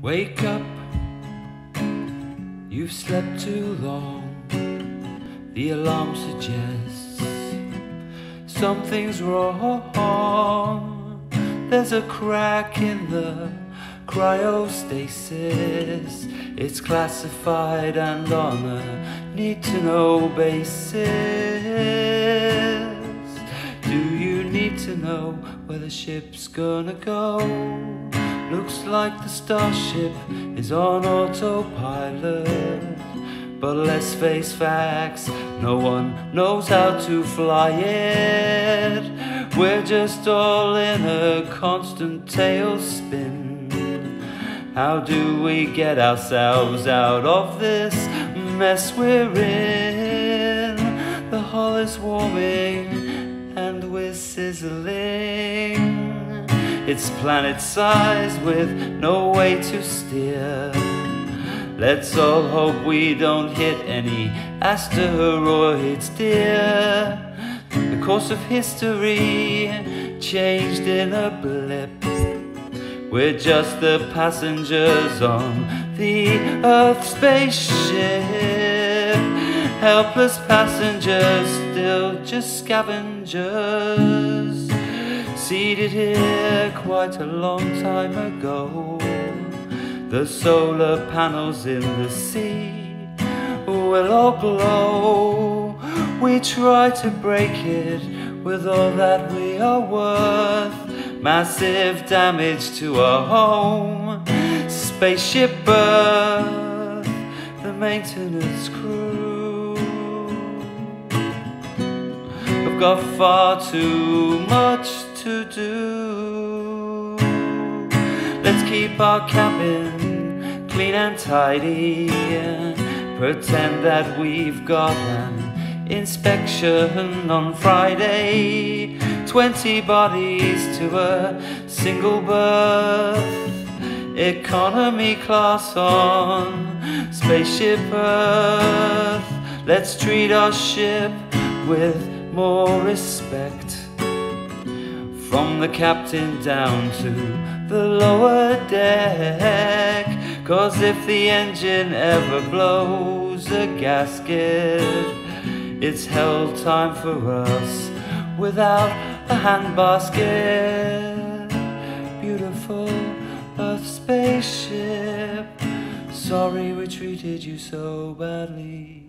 Wake up, you've slept too long. The alarm suggests something's wrong. There's a crack in the cryostasis. It's classified and on a need-to-know basis. Do you need to know where the ship's gonna go? Looks like the starship is on autopilot, but let's face facts, no one knows how to fly it. We're just all in a constant tailspin. How do we get ourselves out of this mess we're in? The hull is warming and we're sizzling. It's planet-sized with no way to steer. Let's all hope we don't hit any asteroids, dear. The course of history changed in a blip. We're just the passengers on the Earth spaceship. Helpless passengers, still just scavengers. Seated here quite a long time ago. The solar panels in the sea will all glow. We try to break it with all that we are worth. Massive damage to our home, Spaceship Earth, the maintenance crew have got far too much to do. Let's keep our cabin clean and tidy. Pretend that we've got an inspection on Friday. 20 bodies to a single berth. Economy class on Spaceship Earth. Let's treat our ship with more respect. From the captain down to the lower deck. 'Cause if the engine ever blows a gasket, it's hell time for us without a handbasket. Beautiful Earth spaceship, sorry we treated you so badly.